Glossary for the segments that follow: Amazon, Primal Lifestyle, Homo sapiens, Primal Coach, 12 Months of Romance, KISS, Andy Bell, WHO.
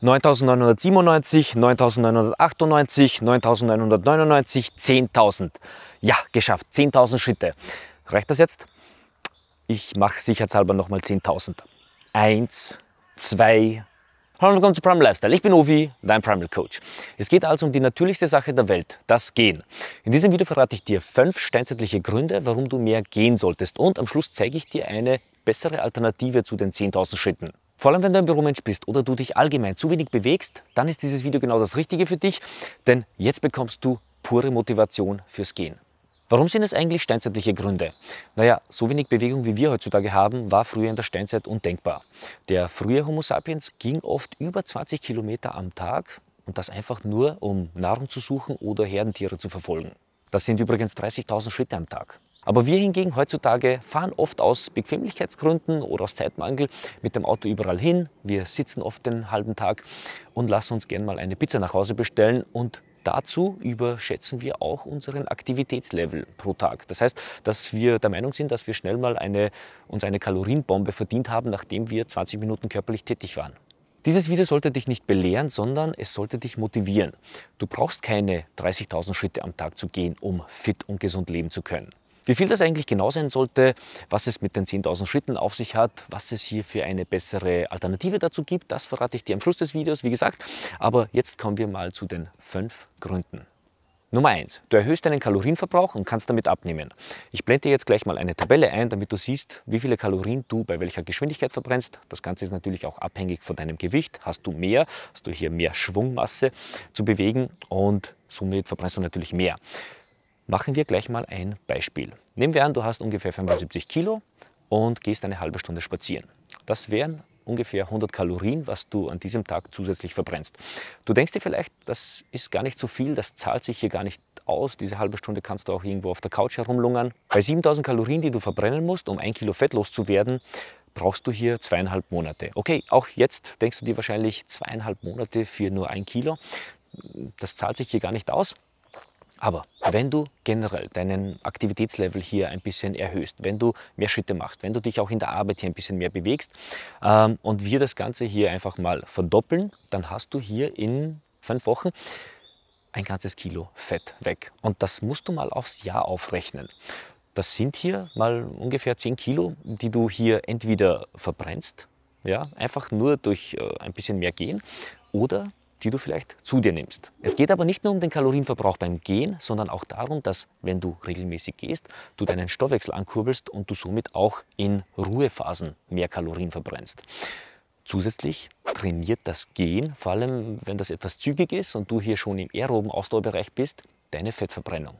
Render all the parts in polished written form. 9.997, 9.998, 9.999, 10.000. Ja, geschafft, 10.000 Schritte. Reicht das jetzt? Ich mache sicherheitshalber nochmal 10.000. 1, 2. Hallo und willkommen zu Primal Lifestyle. Ich bin Ovi, dein Primal Coach. Es geht also um die natürlichste Sache der Welt, das Gehen. In diesem Video verrate ich dir 5 steinzeitliche Gründe, warum du mehr gehen solltest. Und am Schluss zeige ich dir eine bessere Alternative zu den 10.000 Schritten. Vor allem, wenn du ein Büromensch bist oder du dich allgemein zu wenig bewegst, dann ist dieses Video genau das Richtige für dich, denn jetzt bekommst du pure Motivation fürs Gehen. Warum sind es eigentlich steinzeitliche Gründe? Naja, so wenig Bewegung, wie wir heutzutage haben, war früher in der Steinzeit undenkbar. Der frühe Homo sapiens ging oft über 20 Kilometer am Tag und das einfach nur, um Nahrung zu suchen oder Herdentiere zu verfolgen. Das sind übrigens 30.000 Schritte am Tag. Aber wir hingegen heutzutage fahren oft aus Bequemlichkeitsgründen oder aus Zeitmangel mit dem Auto überall hin. Wir sitzen oft den halben Tag und lassen uns gerne mal eine Pizza nach Hause bestellen und dazu überschätzen wir auch unseren Aktivitätslevel pro Tag. Das heißt, dass wir der Meinung sind, dass wir schnell mal uns eine Kalorienbombe verdient haben, nachdem wir 20 Minuten körperlich tätig waren. Dieses Video sollte dich nicht belehren, sondern es sollte dich motivieren. Du brauchst keine 30.000 Schritte am Tag zu gehen, um fit und gesund leben zu können. Wie viel das eigentlich genau sein sollte, was es mit den 10.000 Schritten auf sich hat, was es hier für eine bessere Alternative dazu gibt, das verrate ich dir am Schluss des Videos, wie gesagt. Aber jetzt kommen wir mal zu den 5 Gründen. Nummer 1. Du erhöhst deinen Kalorienverbrauch und kannst damit abnehmen. Ich blende dir jetzt gleich mal eine Tabelle ein, damit du siehst, wie viele Kalorien du bei welcher Geschwindigkeit verbrennst. Das Ganze ist natürlich auch abhängig von deinem Gewicht. Hast du hier mehr Schwungmasse zu bewegen und somit verbrennst du natürlich mehr. Machen wir gleich mal ein Beispiel. Nehmen wir an, du hast ungefähr 75 Kilo und gehst eine halbe Stunde spazieren. Das wären ungefähr 100 Kalorien, was du an diesem Tag zusätzlich verbrennst. Du denkst dir vielleicht, das ist gar nicht so viel, das zahlt sich hier gar nicht aus. Diese halbe Stunde kannst du auch irgendwo auf der Couch herumlungern. Bei 7.000 Kalorien, die du verbrennen musst, um 1 Kilo Fett loszuwerden, brauchst du hier 2,5 Monate. Okay, auch jetzt denkst du dir wahrscheinlich 2,5 Monate für nur 1 Kilo. Das zahlt sich hier gar nicht aus. Aber wenn du generell deinen Aktivitätslevel hier ein bisschen erhöhst, wenn du mehr Schritte machst, wenn du dich auch in der Arbeit hier ein bisschen mehr bewegst und wir das Ganze hier einfach mal verdoppeln, dann hast du hier in 5 Wochen ein ganzes Kilo Fett weg. Und das musst du mal aufs Jahr aufrechnen. Das sind hier mal ungefähr 10 Kilo, die du hier entweder verbrennst, ja, einfach nur durch ein bisschen mehr Gehen, oder die du vielleicht zu dir nimmst. Es geht aber nicht nur um den Kalorienverbrauch beim Gehen, sondern auch darum, dass, wenn du regelmäßig gehst, du deinen Stoffwechsel ankurbelst und du somit auch in Ruhephasen mehr Kalorien verbrennst. Zusätzlich trainiert das Gehen, vor allem wenn das etwas zügig ist und du hier schon im aeroben Ausdauerbereich bist, deine Fettverbrennung.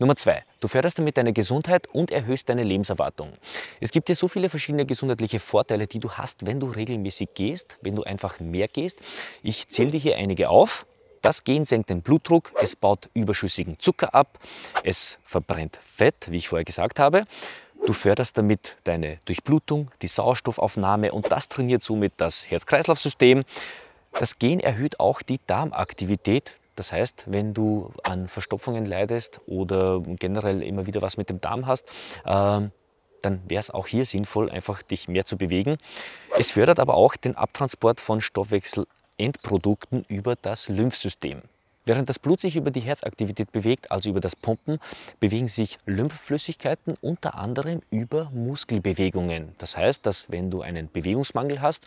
Nummer 2. Du förderst damit deine Gesundheit und erhöhst deine Lebenserwartung. Es gibt hier so viele verschiedene gesundheitliche Vorteile, die du hast, wenn du regelmäßig gehst, wenn du einfach mehr gehst. Ich zähle dir hier einige auf. Das Gehen senkt den Blutdruck, es baut überschüssigen Zucker ab, es verbrennt Fett, wie ich vorher gesagt habe. Du förderst damit deine Durchblutung, die Sauerstoffaufnahme und das trainiert somit das Herz-Kreislauf-System. Das Gehen erhöht auch die Darmaktivität. Das heißt, wenn du an Verstopfungen leidest oder generell immer wieder was mit dem Darm hast, dann wäre es auch hier sinnvoll, einfach dich mehr zu bewegen. Es fördert aber auch den Abtransport von Stoffwechselendprodukten über das Lymphsystem. Während das Blut sich über die Herzaktivität bewegt, also über das Pumpen, bewegen sich Lymphflüssigkeiten unter anderem über Muskelbewegungen. Das heißt, dass wenn du einen Bewegungsmangel hast,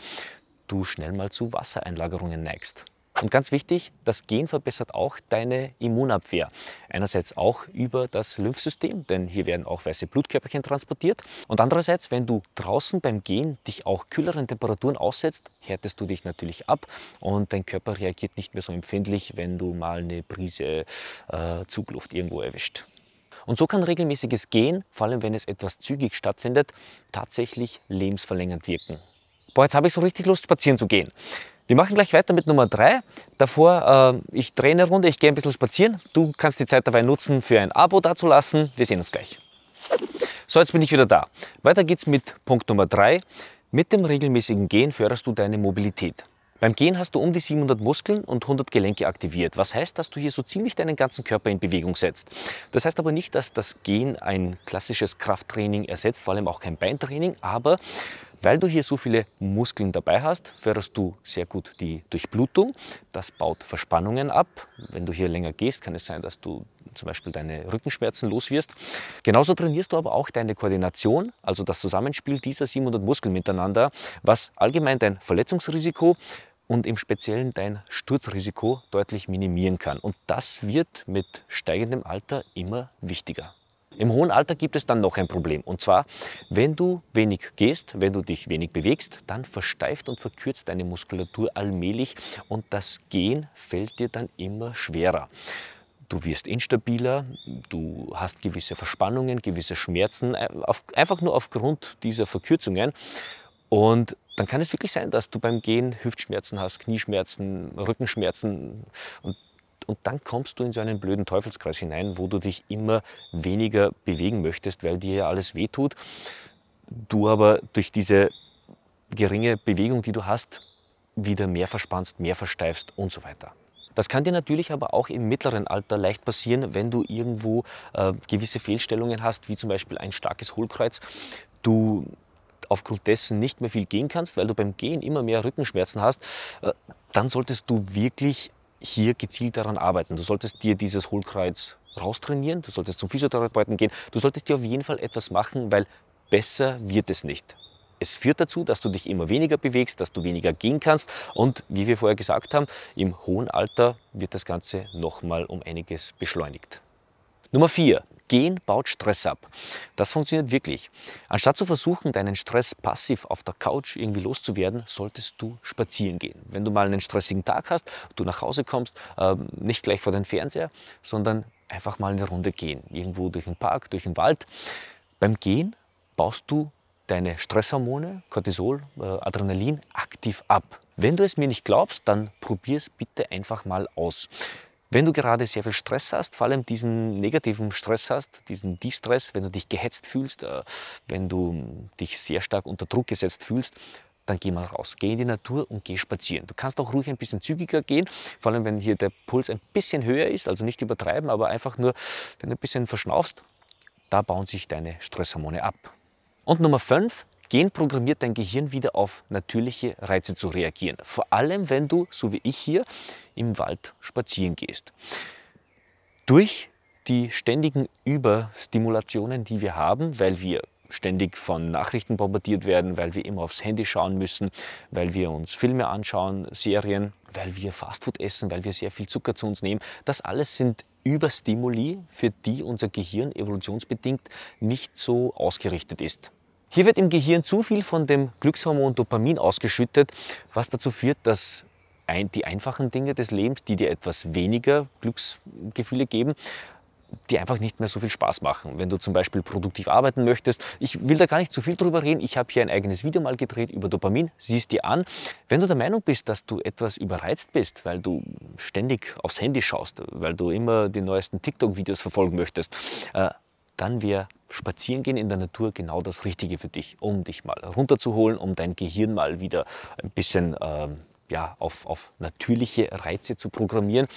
du schnell mal zu Wassereinlagerungen neigst. Und ganz wichtig, das Gehen verbessert auch deine Immunabwehr. Einerseits auch über das Lymphsystem, denn hier werden auch weiße Blutkörperchen transportiert. Und andererseits, wenn du draußen beim Gehen dich auch kühleren Temperaturen aussetzt, härtest du dich natürlich ab und dein Körper reagiert nicht mehr so empfindlich, wenn du mal eine Prise Zugluft irgendwo erwischt. Und so kann regelmäßiges Gehen, vor allem wenn es etwas zügig stattfindet, tatsächlich lebensverlängernd wirken. Boah, jetzt habe ich so richtig Lust, spazieren zu gehen. Wir machen gleich weiter mit Nummer 3. Davor, ich drehe eine Runde, ich gehe ein bisschen spazieren. Du kannst die Zeit dabei nutzen, für ein Abo dazulassen. Wir sehen uns gleich. So, jetzt bin ich wieder da. Weiter geht's mit Punkt Nummer 3. Mit dem regelmäßigen Gehen förderst du deine Mobilität. Beim Gehen hast du um die 700 Muskeln und 100 Gelenke aktiviert. Was heißt, dass du hier so ziemlich deinen ganzen Körper in Bewegung setzt. Das heißt aber nicht, dass das Gehen ein klassisches Krafttraining ersetzt, vor allem auch kein Beintraining, aber Weil du hier so viele Muskeln dabei hast, förderst du sehr gut die Durchblutung. Das baut Verspannungen ab. Wenn du hier länger gehst, kann es sein, dass du zum Beispiel deine Rückenschmerzen los wirst. Genauso trainierst du aber auch deine Koordination, also das Zusammenspiel dieser 700 Muskeln miteinander, was allgemein dein Verletzungsrisiko und im Speziellen dein Sturzrisiko deutlich minimieren kann. Und das wird mit steigendem Alter immer wichtiger. Im hohen Alter gibt es dann noch ein Problem, und zwar, wenn du wenig gehst, wenn du dich wenig bewegst, dann versteift und verkürzt deine Muskulatur allmählich und das Gehen fällt dir dann immer schwerer. Du wirst instabiler, du hast gewisse Verspannungen, gewisse Schmerzen, einfach nur aufgrund dieser Verkürzungen. Und dann kann es wirklich sein, dass du beim Gehen Hüftschmerzen hast, Knieschmerzen, Rückenschmerzen und dann kommst du in so einen blöden Teufelskreis hinein, wo du dich immer weniger bewegen möchtest, weil dir ja alles wehtut. Du aber durch diese geringe Bewegung, die du hast, wieder mehr verspannst, mehr versteifst und so weiter. Das kann dir natürlich aber auch im mittleren Alter leicht passieren, wenn du irgendwo gewisse Fehlstellungen hast, wie zum Beispiel ein starkes Hohlkreuz. Du aufgrund dessen nicht mehr viel gehen kannst, weil du beim Gehen immer mehr Rückenschmerzen hast, dann solltest du wirklich hier gezielt daran arbeiten. Du solltest dir dieses Hohlkreuz raustrainieren, du solltest zum Physiotherapeuten gehen, du solltest dir auf jeden Fall etwas machen, weil besser wird es nicht. Es führt dazu, dass du dich immer weniger bewegst, dass du weniger gehen kannst und wie wir vorher gesagt haben, im hohen Alter wird das Ganze nochmal um einiges beschleunigt. Nummer 4. Gehen baut Stress ab. Das funktioniert wirklich. Anstatt zu versuchen, deinen Stress passiv auf der Couch irgendwie loszuwerden, solltest du spazieren gehen. Wenn du mal einen stressigen Tag hast, du nach Hause kommst, nicht gleich vor den Fernseher, sondern einfach mal eine Runde gehen. Irgendwo durch den Park, durch den Wald. Beim Gehen baust du deine Stresshormone, Cortisol, Adrenalin, aktiv ab. Wenn du es mir nicht glaubst, dann probier es bitte einfach mal aus. Wenn du gerade sehr viel Stress hast, vor allem diesen negativen Stress hast, diesen Distress, wenn du dich gehetzt fühlst, wenn du dich sehr stark unter Druck gesetzt fühlst, dann geh mal raus, geh in die Natur und geh spazieren. Du kannst auch ruhig ein bisschen zügiger gehen, vor allem wenn hier der Puls ein bisschen höher ist, also nicht übertreiben, aber einfach nur, wenn du ein bisschen verschnaufst, da bauen sich deine Stresshormone ab. Und Nummer 5. Gehen programmiert dein Gehirn wieder auf natürliche Reize zu reagieren. Vor allem, wenn du, so wie ich hier, im Wald spazieren gehst. Durch die ständigen Überstimulationen, die wir haben, weil wir ständig von Nachrichten bombardiert werden, weil wir immer aufs Handy schauen müssen, weil wir uns Filme anschauen, Serien, weil wir Fastfood essen, weil wir sehr viel Zucker zu uns nehmen. Das alles sind Überstimuli, für die unser Gehirn evolutionsbedingt nicht so ausgerichtet ist. Hier wird im Gehirn zu viel von dem Glückshormon Dopamin ausgeschüttet, was dazu führt, dass die einfachen Dinge des Lebens, die dir etwas weniger Glücksgefühle geben, die einfach nicht mehr so viel Spaß machen. Wenn du zum Beispiel produktiv arbeiten möchtest, ich will da gar nicht zu viel drüber reden, ich habe hier ein eigenes Video mal gedreht über Dopamin, sieh es dir an. Wenn du der Meinung bist, dass du etwas überreizt bist, weil du ständig aufs Handy schaust, weil du immer die neuesten TikTok-Videos verfolgen möchtest, dann wäre Spazierengehen in der Natur genau das Richtige für dich, um dich mal runterzuholen, um dein Gehirn mal wieder ein bisschen auf natürliche Reize zu programmieren,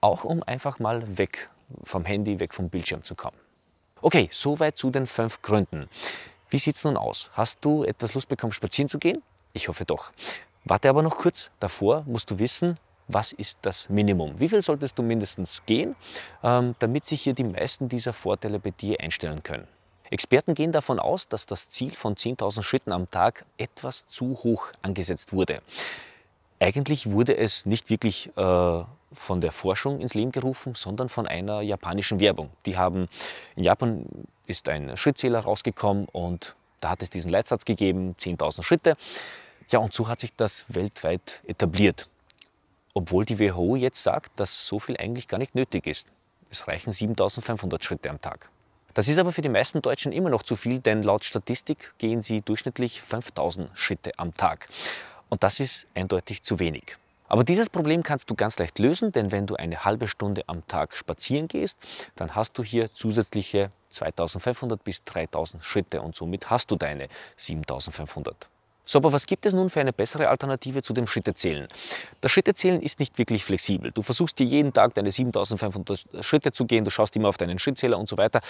auch um einfach mal weg vom Handy, weg vom Bildschirm zu kommen. Okay, soweit zu den 5 Gründen. Wie sieht es nun aus? Hast du etwas Lust bekommen, spazieren zu gehen? Ich hoffe doch. Warte aber noch kurz, davor musst du wissen, was ist das Minimum? Wie viel solltest du mindestens gehen, damit sich hier die meisten dieser Vorteile bei dir einstellen können? Experten gehen davon aus, dass das Ziel von 10.000 Schritten am Tag etwas zu hoch angesetzt wurde. Eigentlich wurde es nicht wirklich von der Forschung ins Leben gerufen, sondern von einer japanischen Werbung. In Japan ist ein Schrittzähler rausgekommen und da hat es diesen Leitsatz gegeben, 10.000 Schritte. Ja, und so hat sich das weltweit etabliert. Obwohl die WHO jetzt sagt, dass so viel eigentlich gar nicht nötig ist. Es reichen 7.500 Schritte am Tag. Das ist aber für die meisten Deutschen immer noch zu viel, denn laut Statistik gehen sie durchschnittlich 5.000 Schritte am Tag. Und das ist eindeutig zu wenig. Aber dieses Problem kannst du ganz leicht lösen, denn wenn du eine halbe Stunde am Tag spazieren gehst, dann hast du hier zusätzliche 2.500 bis 3.000 Schritte und somit hast du deine 7.500. So, aber was gibt es nun für eine bessere Alternative zu dem Schrittezählen? Das Schrittezählen ist nicht wirklich flexibel. Du versuchst dir jeden Tag deine 7.500 Schritte zu gehen, du schaust immer auf deinen Schrittzähler und so weiter.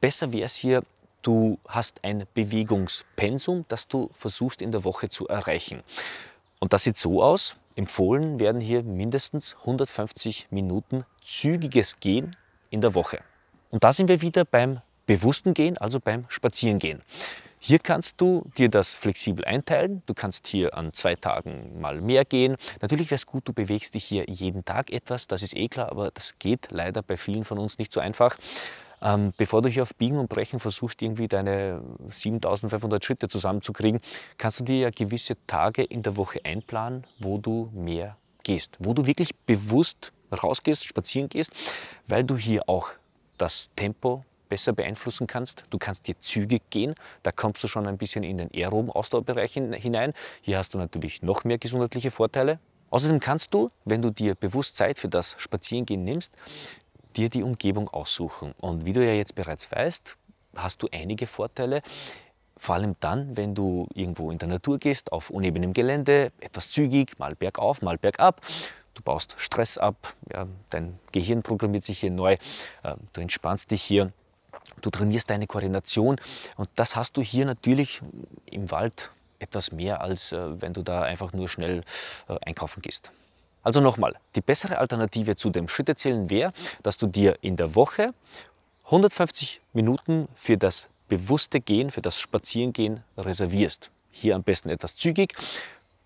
Besser wäre es hier, Du hast ein Bewegungspensum, das du versuchst in der Woche zu erreichen. Und das sieht so aus. Empfohlen werden hier mindestens 150 Minuten zügiges Gehen in der Woche. Und da sind wir wieder beim bewussten Gehen, also beim Spazierengehen. Hier kannst du dir das flexibel einteilen. Du kannst hier an 2 Tagen mal mehr gehen. Natürlich wäre es gut, du bewegst dich hier jeden Tag etwas. Das ist eh klar, aber das geht leider bei vielen von uns nicht so einfach. Bevor du hier auf Biegen und Brechen versuchst, irgendwie deine 7500 Schritte zusammenzukriegen, kannst du dir ja gewisse Tage in der Woche einplanen, wo du mehr gehst. Wo du wirklich bewusst rausgehst, spazieren gehst, weil du hier auch das Tempo besser beeinflussen kannst. Du kannst dir zügig gehen, da kommst du schon ein bisschen in den aeroben Ausdauerbereich hinein. Hier hast du natürlich noch mehr gesundheitliche Vorteile. Außerdem kannst du, wenn du dir bewusst Zeit für das Spazierengehen nimmst, dir die Umgebung aussuchen. Und wie du ja jetzt bereits weißt, hast du einige Vorteile, vor allem dann, wenn du irgendwo in der Natur gehst, auf unebenem Gelände, etwas zügig, mal bergauf, mal bergab. Du baust Stress ab, ja, dein Gehirn programmiert sich hier neu, du entspannst dich hier, du trainierst deine Koordination, und das hast du hier natürlich im Wald etwas mehr, als wenn du da einfach nur schnell einkaufen gehst. Also nochmal, die bessere Alternative zu dem Schrittezählen wäre, dass du dir in der Woche 150 Minuten für das bewusste Gehen, für das Spazierengehen reservierst. Hier am besten etwas zügig.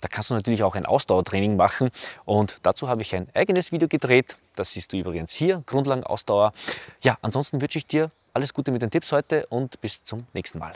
Da kannst du natürlich auch ein Ausdauertraining machen, und dazu habe ich ein eigenes Video gedreht. Das siehst du übrigens hier, Grundlagen-Ausdauer. Ja, ansonsten wünsche ich dir alles Gute mit den Tipps heute und bis zum nächsten Mal.